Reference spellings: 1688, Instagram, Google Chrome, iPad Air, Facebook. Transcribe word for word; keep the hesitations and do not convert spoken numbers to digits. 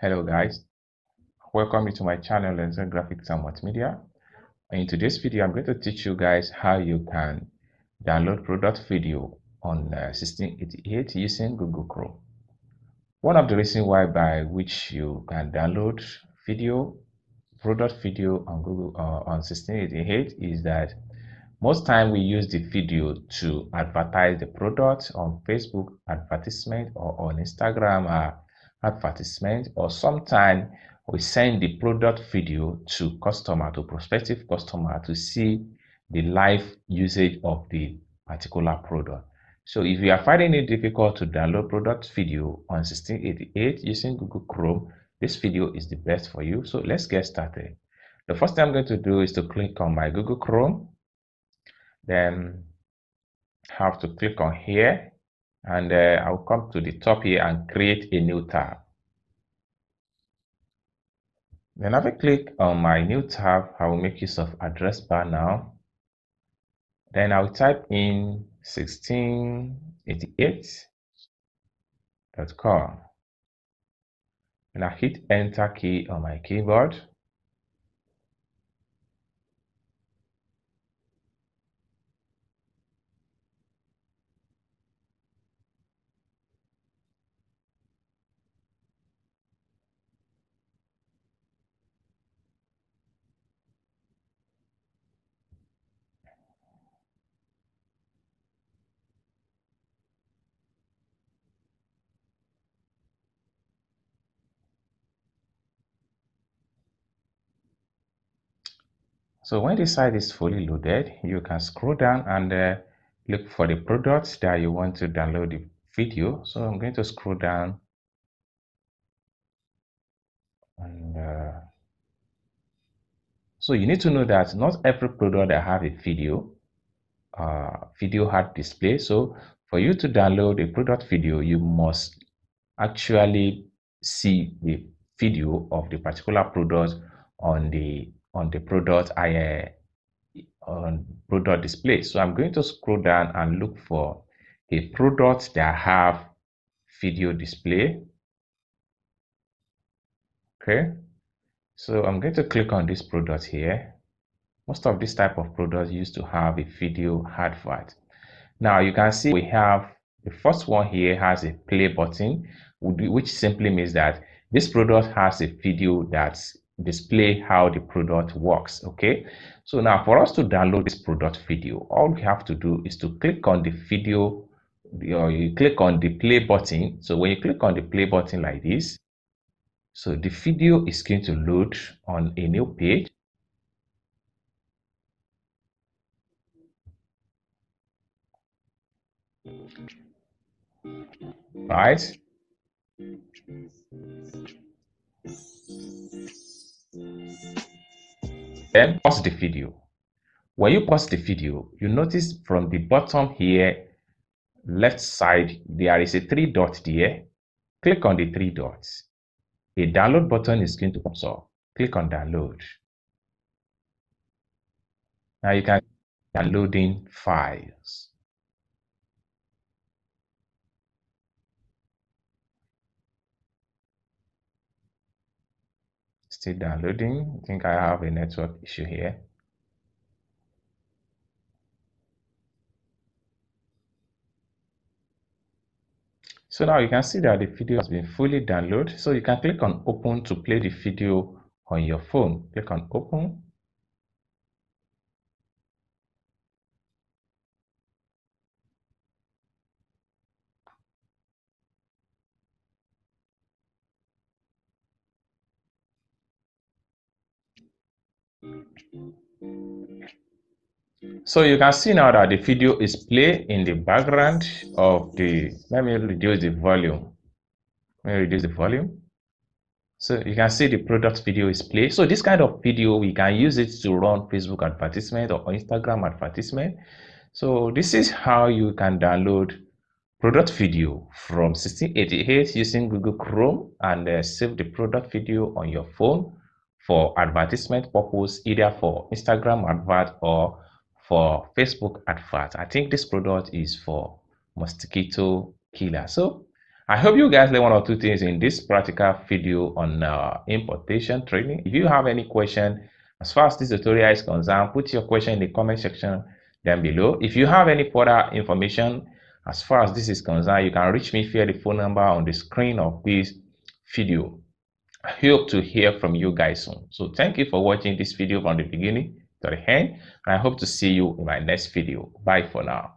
Hello guys, welcome you to my channel Lens and Graphics and Multimedia. In today's video, I'm going to teach you guys how you can download product video on uh, sixteen eighty-eight using Google Chrome. One of the reasons why by which you can download video product video on Google uh, on sixteen eighty-eight is that most time we use the video to advertise the product on Facebook advertisement or on Instagram uh, advertisement, or sometimes we send the product video to customer, to prospective customer, to see the live usage of the particular product. So if you are finding it difficult to download product video on sixteen eighty-eight using Google Chrome, this video is the best for you. So let's get started. The first thing I'm going to do is to click on my Google Chrome. Then I have to click on here, and uh, I'll come to the top here and create a new tab. Then after I click on my new tab, I will make use of address bar now. Then I'll type in sixteen eighty-eight dot com. And I hit enter key on my keyboard. So when the site is fully loaded, you can scroll down and uh, look for the products that you want to download the video. So I'm going to scroll down and uh, so you need to know that not every product that have a video uh, video hard display. So for you to download a product video, you must actually see the video of the particular product on the on the product I uh, on product display. So I'm going to scroll down and look for a product that have video display. Okay, so I'm going to click on this product here. Most of this type of products used to have a video advert. Now you can see we have the first one here has a play button, which simply means that this product has a video that's display how the product works. Okay, so now for us to download this product video, all we have to do is to click on the video, or you click on the play button. So when you click on the play button like this, so the video is going to load on a new page. Right. Then pause the video. When you pause the video, you notice from the bottom here, left side, there is a three dot there. Click on the three dots. A download button is going to pop up. Click on download. Now you can downloading files. Still downloading. I think I have a network issue here. So now you can see that the video has been fully downloaded. So you can click on open to play the video on your phone. Click on open. So you can see now that the video is played in the background of the, let me reduce the volume. Let me reduce the volume. So you can see the product video is played. So this kind of video, we can use it to run Facebook advertisement or Instagram advertisement. So this is how you can download product video from sixteen eighty-eight using Google Chrome and uh, save the product video on your phone for advertisement purpose, either for Instagram advert or for Facebook advert. I think this product is for mosquito killer. So I hope you guys learn one or two things in this practical video on uh, importation training. If you have any question as far as this tutorial is concerned, put your question in the comment section down below. If you have any further information as far as this is concerned, you can reach me via the phone number on the screen of this video. I hope to hear from you guys soon. So thank you for watching this video from the beginning to the end, and I hope to see you in my next video. Bye for now.